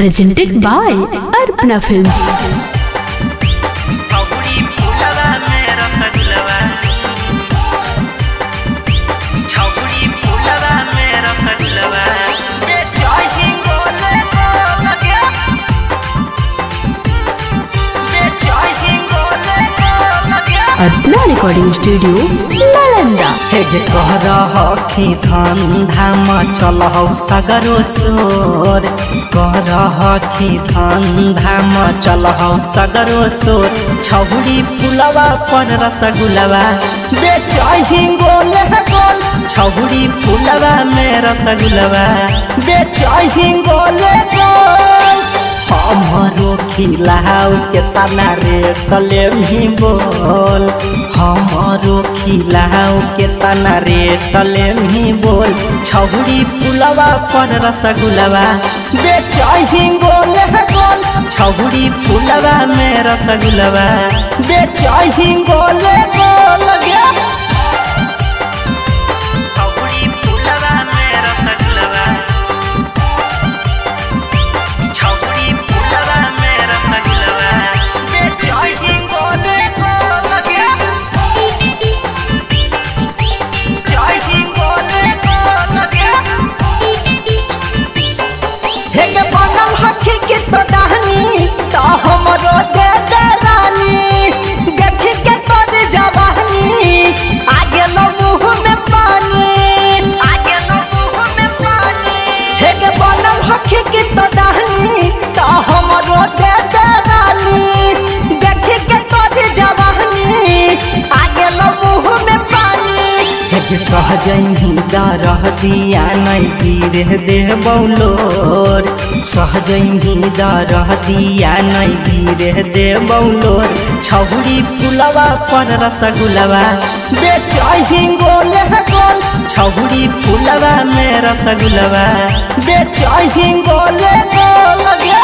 Presented by Arpana films. Arpana recording studio हेगे कहरा हखी धंधा मचल हौ सगरो सोर कहरा हखी धंधा मचल हौ सगरो सोर छौड़ी पुलवा पर रसगुलवा बेचहि गोल गोल छौड़ी पुलवा में रसगुलवा बेचहि गोल गोल हमरो खिलाओ केतना रे कलेमहि बोल हमरो खिलाओ केतना रे कलेमहि बोल छौड़ी पुलवा पर रसगुलवा बेचहि गोल गोल छौड़ी पुलवा में रसगुलवा बेचहि गोल गोल गया सहजही दारहतिया नहीं गिरे देह बौलोर सहजही दारहतिया नहीं गिरे देह बौलोर छौड़ी पुलवा पर रसगुलवा बेचहि गोल गोल छौड़ी पुलवा में रसगुलवा बेचहि गोल गोल गया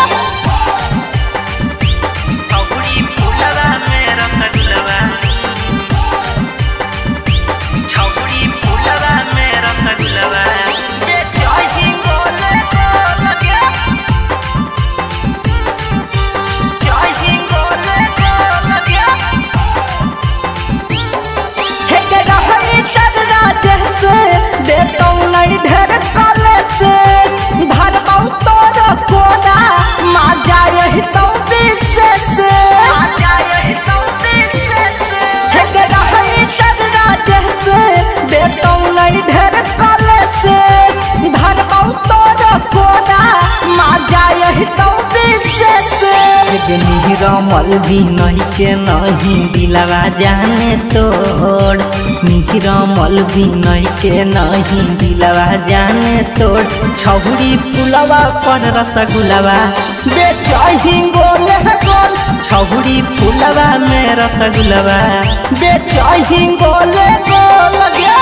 निहिरमल भी नहीं के नहीं दिलवा जाने तोड़ निहिरमल भी नहीं के नहीं दिलवा जाने तोड़ छौड़ी पुलवा पर रसगुलवा बेचहि गोल गोल छौड़ी पुलवा में रसगुलवा बेचहि गोल गोल।